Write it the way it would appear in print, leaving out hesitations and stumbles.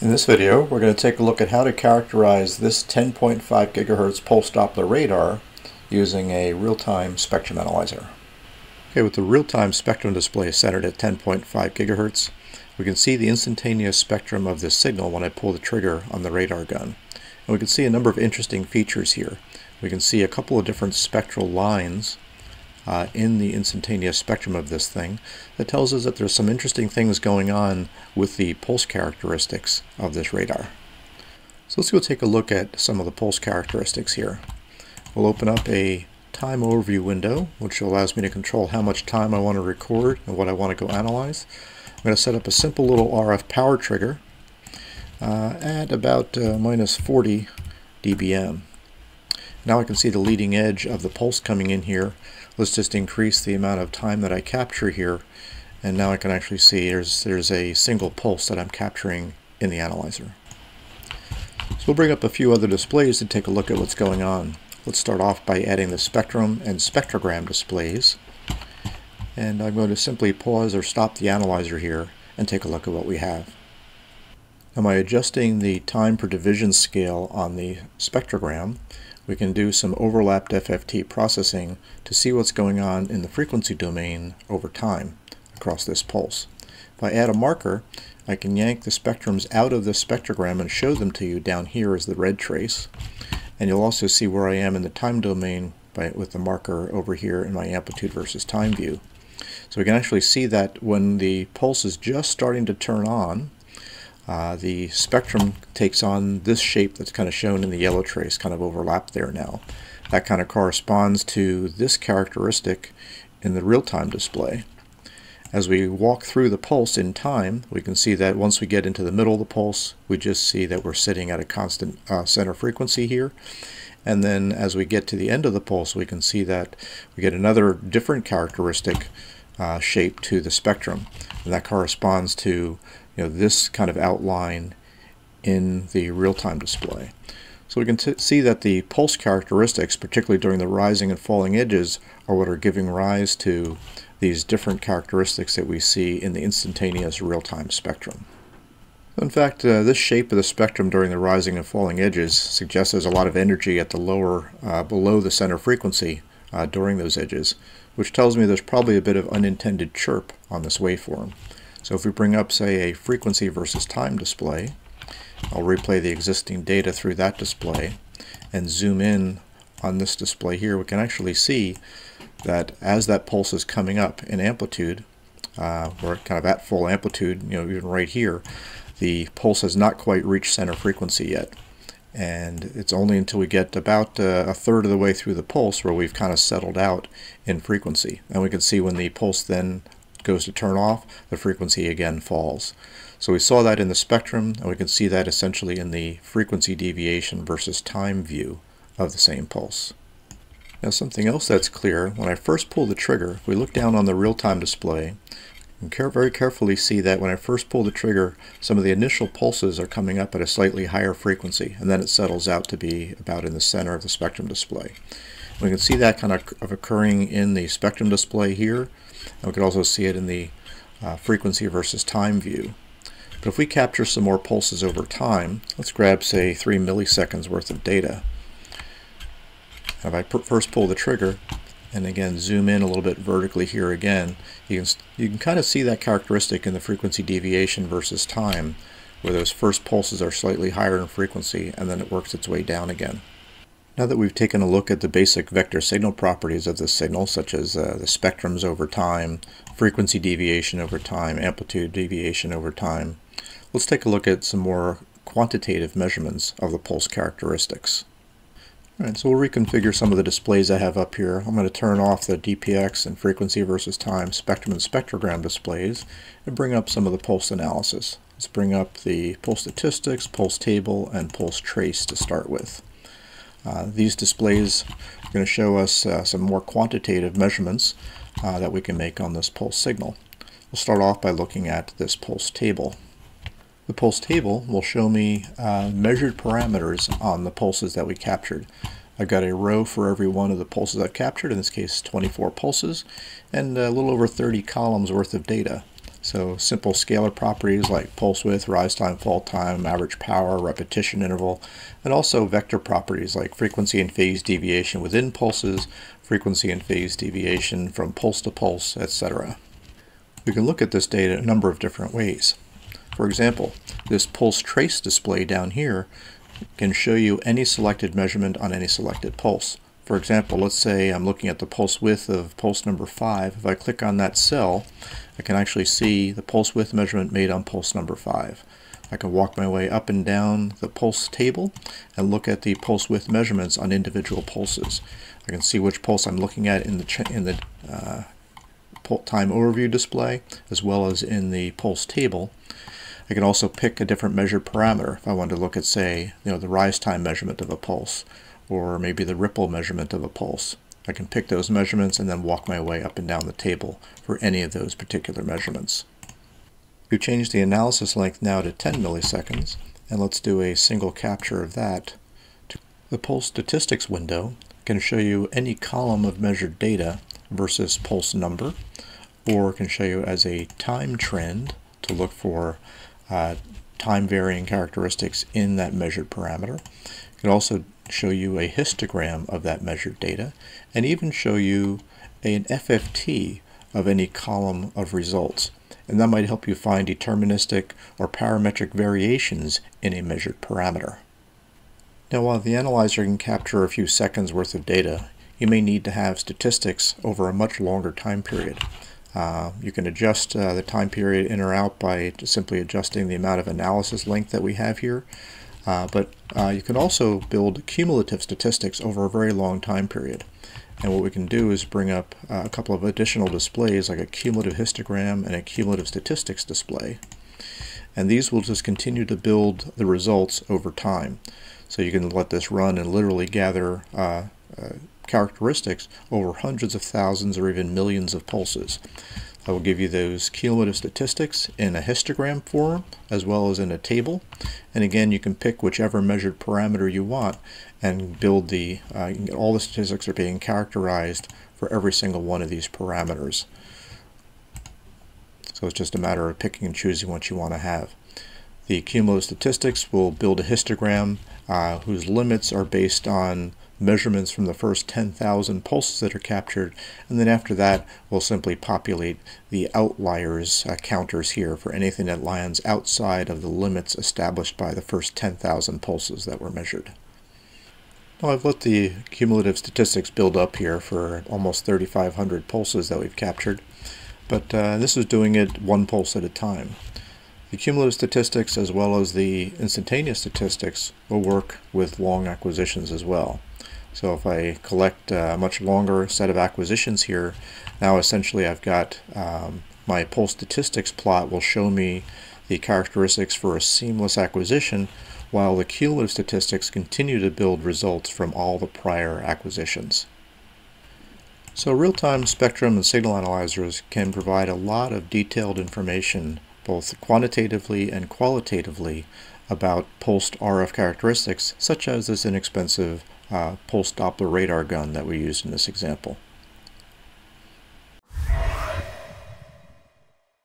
In this video, we're going to take a look at how to characterize this 10.5 gigahertz pulse Doppler radar using a real-time spectrum analyzer. Okay, with the real-time spectrum display centered at 10.5 gigahertz, we can see the instantaneous spectrum of the signal when I pull the trigger on the radar gun. And we can see a number of interesting features here. We can see a couple of different spectral lines in the instantaneous spectrum of this thing that tells us that there's some interesting things going on with the pulse characteristics of this radar. So let's go take a look at some of the pulse characteristics here. We'll open up a time overview window, which allows me to control how much time I want to record and what I want to go analyze. I'm going to set up a simple little RF power trigger at about minus 40 dBm. Now I can see the leading edge of the pulse coming in here. Let's just increase the amount of time that I capture here, and now I can actually see there's a single pulse that I'm capturing in the analyzer. So we'll bring up a few other displays to take a look at what's going on. Let's start off by adding the spectrum and spectrogram displays, and I'm going to simply pause or stop the analyzer here and take a look at what we have. Now by adjusting the time per division scale on the spectrogram, we can do some overlapped FFT processing to see what's going on in the frequency domain over time across this pulse. If I add a marker, I can yank the spectrums out of the spectrogram and show them to you down here as the red trace. And you'll also see where I am in the time domain with the marker over here in my amplitude versus time view. So we can actually see that when the pulse is just starting to turn on, the spectrum takes on this shape that's kind of shown in the yellow trace, kind of overlapped there now. That kind of corresponds to this characteristic in the real-time display. As we walk through the pulse in time, we can see that once we get into the middle of the pulse, we just see that we're sitting at a constant center frequency here. And then as we get to the end of the pulse, we can see that we get another different characteristic shape to the spectrum. And that corresponds to this kind of outline in the real-time display. So we can see that the pulse characteristics, particularly during the rising and falling edges, are what are giving rise to these different characteristics that we see in the instantaneous real-time spectrum. In fact, this shape of the spectrum during the rising and falling edges suggests there's a lot of energy at the lower, below the center frequency during those edges, which tells me there's probably a bit of unintended chirp on this waveform. So if we bring up, say, a frequency versus time display, I'll replay the existing data through that display and zoom in on this display here. We can actually see that as that pulse is coming up in amplitude, we're kind of at full amplitude, even right here, the pulse has not quite reached center frequency yet. And it's only until we get about a third of the way through the pulse where we've kind of settled out in frequency. And we can see when the pulse then goes to turn off, the frequency again falls. So we saw that in the spectrum, and we can see that essentially in the frequency deviation versus time view of the same pulse. Now something else that's clear, when I first pull the trigger, if we look down on the real-time display, you can very carefully see that when I first pull the trigger, some of the initial pulses are coming up at a slightly higher frequency, and then it settles out to be about in the center of the spectrum display. We can see that kind of occurring in the spectrum display here, and we can also see it in the frequency versus time view. But if we capture some more pulses over time, let's grab, say, 3 milliseconds worth of data. If I first pull the trigger and again zoom in a little bit vertically here again, you can kind of see that characteristic in the frequency deviation versus time, where those first pulses are slightly higher in frequency and then it works its way down again. Now that we've taken a look at the basic vector signal properties of this signal, such as the spectrums over time, frequency deviation over time, amplitude deviation over time, let's take a look at some more quantitative measurements of the pulse characteristics. All right, so we'll reconfigure some of the displays I have up here. I'm going to turn off the DPX and frequency versus time, spectrum and spectrogram displays, and bring up some of the pulse analysis. Let's bring up the pulse statistics, pulse table, and pulse trace to start with. These displays are going to show us some more quantitative measurements that we can make on this pulse signal. We'll start off by looking at this pulse table. The pulse table will show me measured parameters on the pulses that we captured. I've got a row for every one of the pulses I've captured, in this case 24 pulses, and a little over 30 columns worth of data. So simple scalar properties like pulse width, rise time, fall time, average power, repetition interval, and also vector properties like frequency and phase deviation within pulses, frequency and phase deviation from pulse to pulse, etc. We can look at this data a number of different ways. For example, this pulse trace display down here can show you any selected measurement on any selected pulse. For example, let's say I'm looking at the pulse width of pulse number 5. If I click on that cell, I can actually see the pulse width measurement made on pulse number 5. I can walk my way up and down the pulse table and look at the pulse width measurements on individual pulses. I can see which pulse I'm looking at in the time overview display, as well as in the pulse table. I can also pick a different measured parameter if I want to look at, say, the rise time measurement of a pulse, or maybe the ripple measurement of a pulse. I can pick those measurements and then walk my way up and down the table for any of those particular measurements. We've changed the analysis length now to 10 milliseconds, and let's do a single capture of that. The pulse statistics window can show you any column of measured data versus pulse number, or can show you as a time trend to look for time-varying characteristics in that measured parameter. It can also show you a histogram of that measured data, and even show you an FFT of any column of results. And that might help you find deterministic or parametric variations in a measured parameter. Now, while the analyzer can capture a few seconds worth of data, you may need to have statistics over a much longer time period. You can adjust the time period in or out by simply adjusting the amount of analysis length that we have here. But you can also build cumulative statistics over a very long time period. And what we can do is bring up a couple of additional displays, like a cumulative histogram and a cumulative statistics display. And these will just continue to build the results over time. So you can let this run and literally gather characteristics over hundreds of thousands or even millions of pulses. I will give you those cumulative statistics in a histogram form as well as in a table. And again, you can pick whichever measured parameter you want and build the, all the statistics are being characterized for every single one of these parameters. So it's just a matter of picking and choosing what you want to have. The cumulative statistics will build a histogram whose limits are based on measurements from the first 10,000 pulses that are captured, and then after that we'll simply populate the outliers counters here for anything that lands outside of the limits established by the first 10,000 pulses that were measured. Now, I've let the cumulative statistics build up here for almost 3,500 pulses that we've captured, but this is doing it one pulse at a time. The cumulative statistics as well as the instantaneous statistics will work with long acquisitions as well. So if I collect a much longer set of acquisitions here, now essentially I've got my pulse statistics plot will show me the characteristics for a seamless acquisition, while the cumulative statistics continue to build results from all the prior acquisitions. So real-time spectrum and signal analyzers can provide a lot of detailed information, both quantitatively and qualitatively, about pulsed RF characteristics, such as this inexpensive Pulse Doppler radar gun that we used in this example.